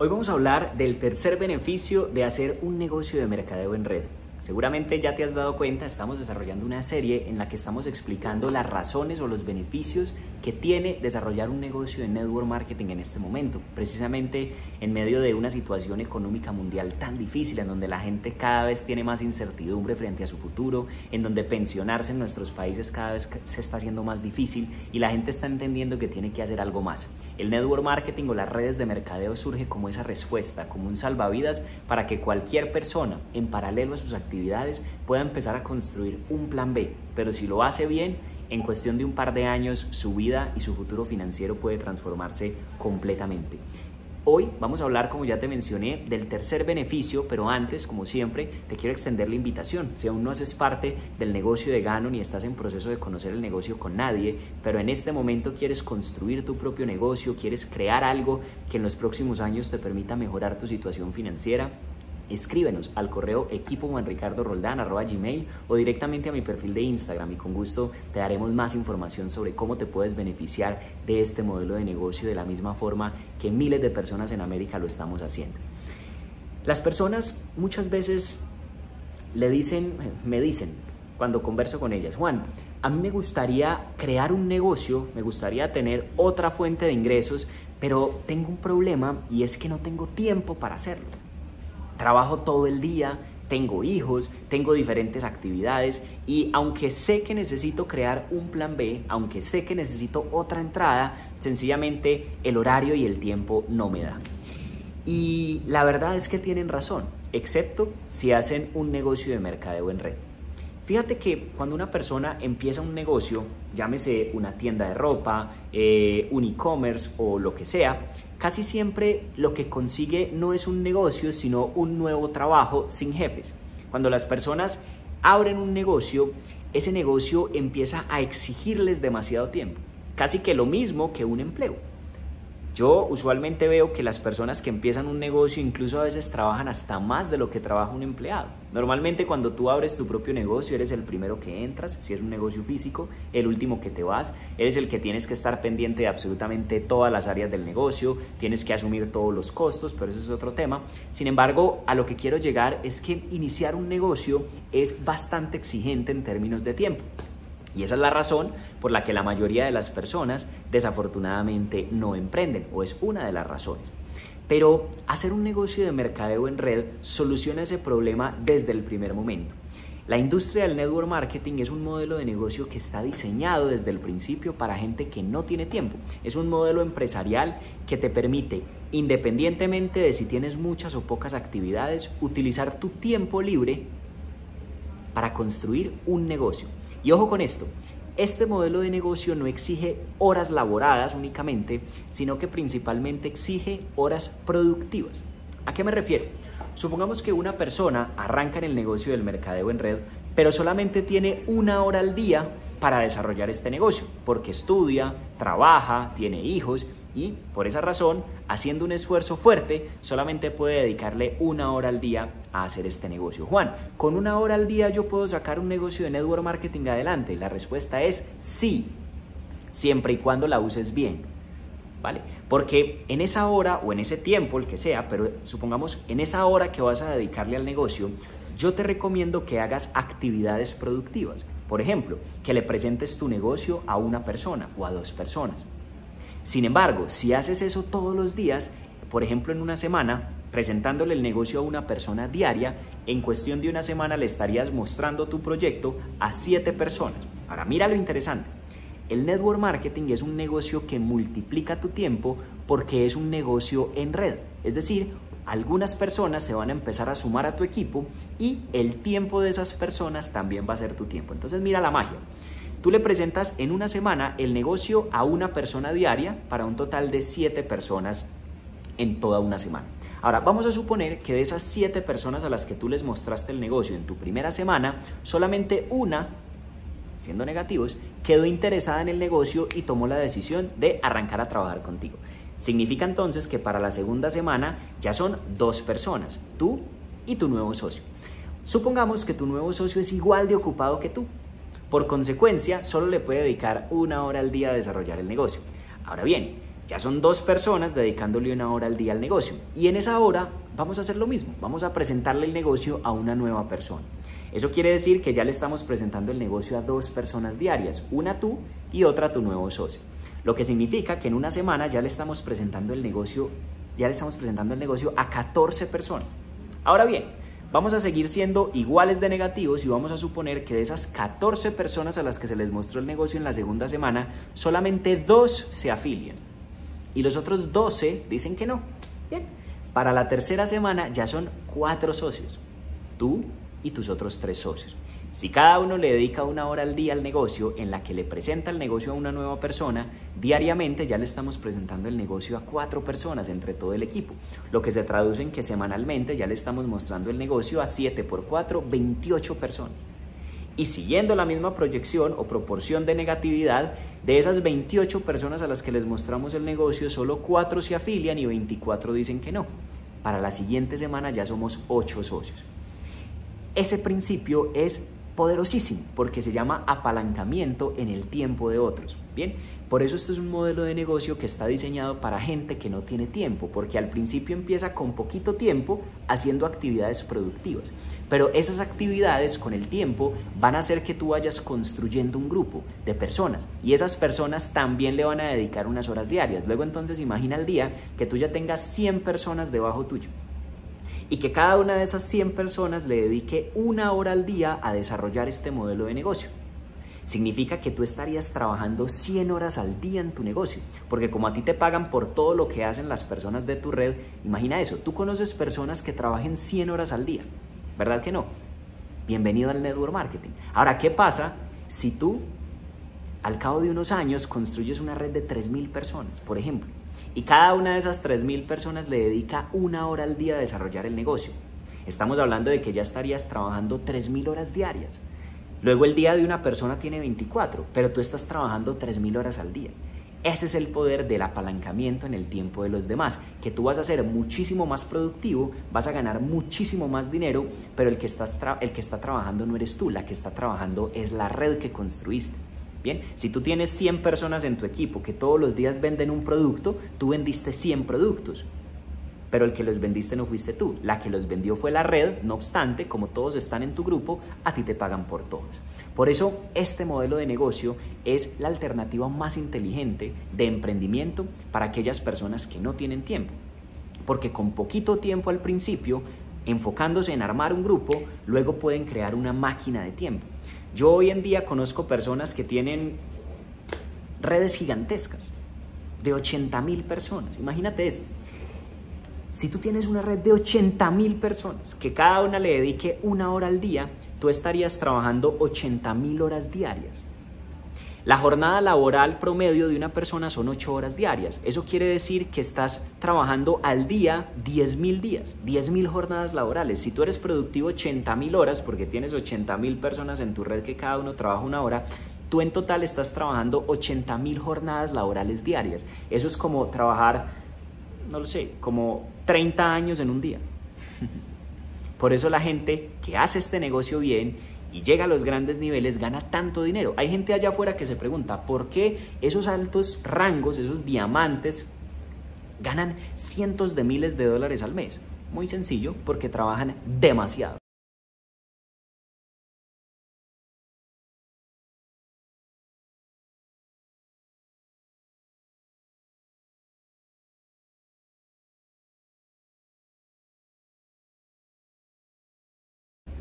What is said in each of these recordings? Hoy vamos a hablar del tercer beneficio de hacer un negocio de mercadeo en red. Seguramente ya te has dado cuenta, estamos desarrollando una serie en la que estamos explicando las razones o los beneficios que tiene desarrollar un negocio de network marketing en este momento, precisamente en medio de una situación económica mundial tan difícil, en donde la gente cada vez tiene más incertidumbre frente a su futuro, en donde pensionarse en nuestros países cada vez se está haciendo más difícil y la gente está entendiendo que tiene que hacer algo más. El network marketing o las redes de mercadeo surge como esa respuesta, como un salvavidas para que cualquier persona, en paralelo a sus actividades, pueda empezar a construir un plan B, pero si lo hace bien, en cuestión de un par de años su vida y su futuro financiero puede transformarse completamente. Hoy vamos a hablar, como ya te mencioné, del tercer beneficio, pero antes, como siempre, te quiero extender la invitación. Si aún no haces parte del negocio de Gano ni estás en proceso de conocer el negocio con nadie, pero en este momento quieres construir tu propio negocio, quieres crear algo que en los próximos años te permita mejorar tu situación financiera, escríbenos al correo equipo@juanricardo.roldan.gmail o directamente a mi perfil de Instagram y con gusto te daremos más información sobre cómo te puedes beneficiar de este modelo de negocio de la misma forma que miles de personas en América lo estamos haciendo. Las personas muchas veces me dicen cuando converso con ellas: Juan, a mí me gustaría crear un negocio, me gustaría tener otra fuente de ingresos, pero tengo un problema y es que no tengo tiempo para hacerlo. Trabajo todo el día, tengo hijos, tengo diferentes actividades y aunque sé que necesito crear un plan B, aunque sé que necesito otra entrada, sencillamente el horario y el tiempo no me da. Y la verdad es que tienen razón, excepto si hacen un negocio de mercadeo en red. Fíjate que cuando una persona empieza un negocio, llámese una tienda de ropa, un e-commerce o lo que sea, casi siempre lo que consigue no es un negocio, sino un nuevo trabajo sin jefes. Cuando las personas abren un negocio, ese negocio empieza a exigirles demasiado tiempo, casi que lo mismo que un empleo. Yo usualmente veo que las personas que empiezan un negocio incluso a veces trabajan hasta más de lo que trabaja un empleado. Normalmente cuando tú abres tu propio negocio eres el primero que entras, si es un negocio físico, el último que te vas, eres el que tienes que estar pendiente de absolutamente todas las áreas del negocio, tienes que asumir todos los costos, pero eso es otro tema. Sin embargo, a lo que quiero llegar es que iniciar un negocio es bastante exigente en términos de tiempo. Y esa es la razón por la que la mayoría de las personas desafortunadamente no emprenden, o es una de las razones. Pero hacer un negocio de mercadeo en red soluciona ese problema desde el primer momento. La industria del network marketing es un modelo de negocio que está diseñado desde el principio para gente que no tiene tiempo. Es un modelo empresarial que te permite, independientemente de si tienes muchas o pocas actividades, utilizar tu tiempo libre para construir un negocio. Y ojo con esto, este modelo de negocio no exige horas laboradas únicamente, sino que principalmente exige horas productivas. ¿A qué me refiero? Supongamos que una persona arranca en el negocio del mercadeo en red, pero solamente tiene una hora al día para desarrollar este negocio, porque estudia, trabaja, tiene hijos y por esa razón, haciendo un esfuerzo fuerte, solamente puede dedicarle una hora al día a hacer este negocio. Juan, ¿con una hora al día yo puedo sacar un negocio de network marketing adelante? La respuesta es sí, siempre y cuando la uses bien, ¿vale? Porque en esa hora o en ese tiempo, el que sea, pero supongamos en esa hora que vas a dedicarle al negocio, yo te recomiendo que hagas actividades productivas. Por ejemplo, que le presentes tu negocio a una persona o a dos personas. Sin embargo, si haces eso todos los días, por ejemplo en una semana, presentándole el negocio a una persona diaria, en cuestión de una semana le estarías mostrando tu proyecto a 7 personas. Ahora mira lo interesante, el network marketing es un negocio que multiplica tu tiempo porque es un negocio en red, es decir, algunas personas se van a empezar a sumar a tu equipo y el tiempo de esas personas también va a ser tu tiempo. Entonces mira la magia. Tú le presentas en una semana el negocio a una persona diaria para un total de 7 personas en toda una semana. Ahora, vamos a suponer que de esas 7 personas a las que tú les mostraste el negocio en tu primera semana, solamente una, siendo negativos, quedó interesada en el negocio y tomó la decisión de arrancar a trabajar contigo. Significa entonces que para la segunda semana ya son 2 personas, tú y tu nuevo socio. Supongamos que tu nuevo socio es igual de ocupado que tú. Por consecuencia, solo le puede dedicar una hora al día a desarrollar el negocio. Ahora bien, Ya son dos personas dedicándole una hora al día al negocio. Y en esa hora vamos a hacer lo mismo. Vamos a presentarle el negocio a una nueva persona. Eso quiere decir que ya le estamos presentando el negocio a dos personas diarias. Una tú y otra tu nuevo socio. Lo que significa que en una semana ya le estamos presentando el negocio, a 14 personas. Ahora bien, vamos a seguir siendo iguales de negativos y vamos a suponer que de esas 14 personas a las que se les mostró el negocio en la segunda semana, solamente 2 se afilian. Y los otros 12 dicen que no. Bien. Para la tercera semana ya son 4 socios. Tú y tus otros 3 socios. Si cada uno le dedica una hora al día al negocio en la que le presenta el negocio a una nueva persona, diariamente ya le estamos presentando el negocio a 4 personas entre todo el equipo. Lo que se traduce en que semanalmente ya le estamos mostrando el negocio a 7 por 4, 28 personas. Y siguiendo la misma proyección o proporción de negatividad, de esas 28 personas a las que les mostramos el negocio, solo 4 se afilian y 24 dicen que no. Para la siguiente semana ya somos 8 socios. Ese principio es poderosísimo porque se llama apalancamiento en el tiempo de otros. Bien, por eso esto es un modelo de negocio que está diseñado para gente que no tiene tiempo, porque al principio empieza con poquito tiempo haciendo actividades productivas, pero esas actividades con el tiempo van a hacer que tú vayas construyendo un grupo de personas y esas personas también le van a dedicar unas horas diarias. Luego entonces imagina el día que tú ya tengas 100 personas debajo tuyo y que cada una de esas 100 personas le dedique una hora al día a desarrollar este modelo de negocio. Significa que tú estarías trabajando 100 horas al día en tu negocio, porque como a ti te pagan por todo lo que hacen las personas de tu red, imagina eso, tú conoces personas que trabajen 100 horas al día, ¿verdad que no? Bienvenido al network marketing. Ahora, ¿qué pasa si tú al cabo de unos años construyes una red de 3.000 personas, por ejemplo, y cada una de esas 3.000 personas le dedica una hora al día a desarrollar el negocio? Estamos hablando de que ya estarías trabajando 3.000 horas diarias. Luego el día de una persona tiene 24, pero tú estás trabajando 3.000 horas al día. Ese es el poder del apalancamiento en el tiempo de los demás, que tú vas a ser muchísimo más productivo, vas a ganar muchísimo más dinero, pero el que está trabajando no eres tú, la que está trabajando es la red que construiste. Bien, si tú tienes 100 personas en tu equipo que todos los días venden un producto, tú vendiste 100 productos, pero el que los vendiste no fuiste tú, la que los vendió fue la red. No obstante, como todos están en tu grupo, a ti te pagan por todos. Por eso este modelo de negocio es la alternativa más inteligente de emprendimiento para aquellas personas que no tienen tiempo, porque con poquito tiempo al principio, enfocándose en armar un grupo, luego pueden crear una máquina de tiempo. Yo hoy en día conozco personas que tienen redes gigantescas de 80.000 personas. Imagínate eso. Si tú tienes una red de 80.000 personas que cada una le dedique una hora al día, tú estarías trabajando 80.000 horas diarias. La jornada laboral promedio de una persona son 8 horas diarias. Eso quiere decir que estás trabajando al día 10.000 días, 10.000 jornadas laborales. Si tú eres productivo 80.000 horas, porque tienes 80.000 personas en tu red que cada uno trabaja una hora, tú en total estás trabajando 80.000 jornadas laborales diarias. Eso es como trabajar, no lo sé, como 30 años en un día. Por eso la gente que hace este negocio bien y llega a los grandes niveles, gana tanto dinero. Hay gente allá afuera que se pregunta por qué esos altos rangos, esos diamantes, ganan cientos de miles de dólares al mes. Muy sencillo, porque trabajan demasiado.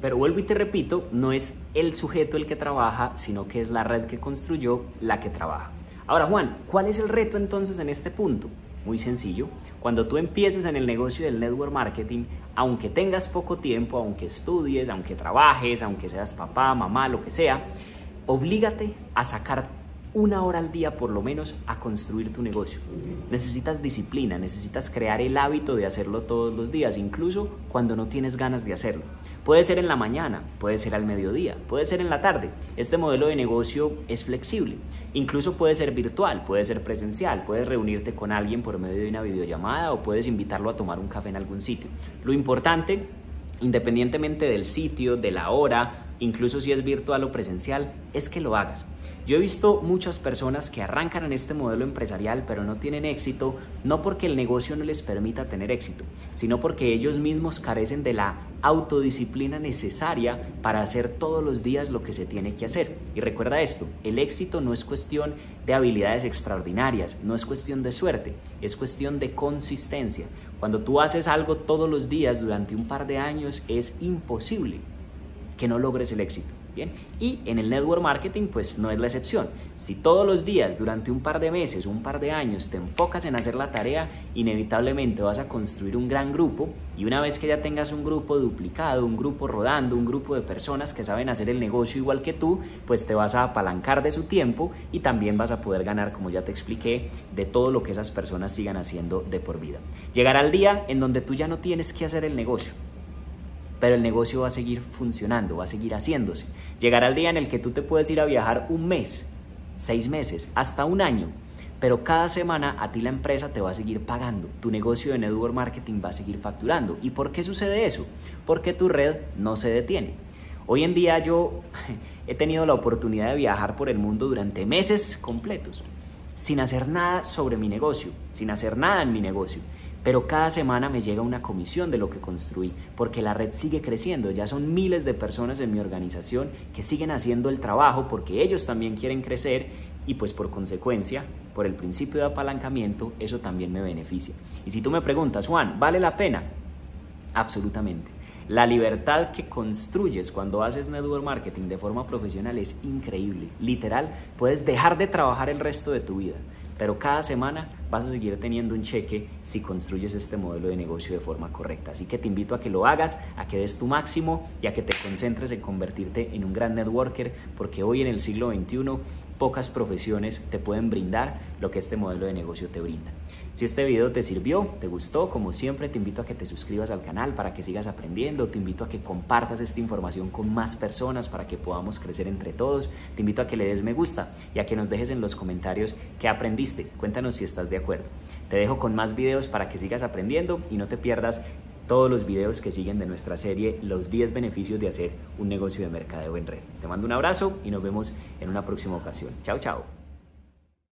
Pero vuelvo y te repito, no es el sujeto el que trabaja, sino que es la red que construyó la que trabaja. Ahora, Juan, ¿cuál es el reto entonces en este punto? Muy sencillo. Cuando tú empieces en el negocio del network marketing, aunque tengas poco tiempo, aunque estudies, aunque trabajes, aunque seas papá, mamá, lo que sea, oblígate a sacar una hora al día por lo menos a construir tu negocio. Necesitas disciplina, necesitas crear el hábito de hacerlo todos los días, incluso cuando no tienes ganas de hacerlo. Puede ser en la mañana, puede ser al mediodía, puede ser en la tarde. Este modelo de negocio es flexible, incluso puede ser virtual, puede ser presencial, puedes reunirte con alguien por medio de una videollamada o puedes invitarlo a tomar un café en algún sitio. Lo importante independientemente del sitio, de la hora, incluso si es virtual o presencial, es que lo hagas. Yo he visto muchas personas que arrancan en este modelo empresarial pero no tienen éxito, no porque el negocio no les permita tener éxito, sino porque ellos mismos carecen de la autodisciplina necesaria para hacer todos los días lo que se tiene que hacer. Y recuerda esto, el éxito no es cuestión de habilidades extraordinarias, no es cuestión de suerte, es cuestión de consistencia. Cuando tú haces algo todos los días durante un par de años, es imposible que no logres el éxito. Bien. Y en el network marketing pues no es la excepción. Si todos los días durante un par de meses, un par de años te enfocas en hacer la tarea, inevitablemente vas a construir un gran grupo, y una vez que ya tengas un grupo duplicado, un grupo rodando, un grupo de personas que saben hacer el negocio igual que tú, pues te vas a apalancar de su tiempo y también vas a poder ganar, como ya te expliqué, de todo lo que esas personas sigan haciendo de por vida. Llegará el día en donde tú ya no tienes que hacer el negocio, pero el negocio va a seguir funcionando, va a seguir haciéndose. Llegará el día en el que tú te puedes ir a viajar un mes, 6 meses, hasta un año, pero cada semana a ti la empresa te va a seguir pagando, tu negocio de network marketing va a seguir facturando. ¿Y por qué sucede eso? Porque tu red no se detiene. Hoy en día yo he tenido la oportunidad de viajar por el mundo durante meses completos, sin hacer nada sobre mi negocio, sin hacer nada en mi negocio. Pero cada semana me llega una comisión de lo que construí, porque la red sigue creciendo. Ya son miles de personas en mi organización que siguen haciendo el trabajo porque ellos también quieren crecer, y pues por consecuencia, por el principio de apalancamiento, eso también me beneficia. Y si tú me preguntas, Juan, ¿vale la pena? Absolutamente. La libertad que construyes cuando haces network marketing de forma profesional es increíble. Literal, puedes dejar de trabajar el resto de tu vida, pero cada semana vas a seguir teniendo un cheque si construyes este modelo de negocio de forma correcta. Así que te invito a que lo hagas, a que des tu máximo y a que te concentres en convertirte en un gran networker, porque hoy en el siglo XXI pocas profesiones te pueden brindar lo que este modelo de negocio te brinda. Si este video te sirvió, te gustó, como siempre te invito a que te suscribas al canal para que sigas aprendiendo, te invito a que compartas esta información con más personas para que podamos crecer entre todos, te invito a que le des me gusta y a que nos dejes en los comentarios qué aprendiste. Cuéntanos si estás de acuerdo. Te dejo con más videos para que sigas aprendiendo y no te pierdas todos los videos que siguen de nuestra serie Los 10 beneficios de hacer un negocio de mercadeo en red. Te mando un abrazo y nos vemos en una próxima ocasión. Chao, chao.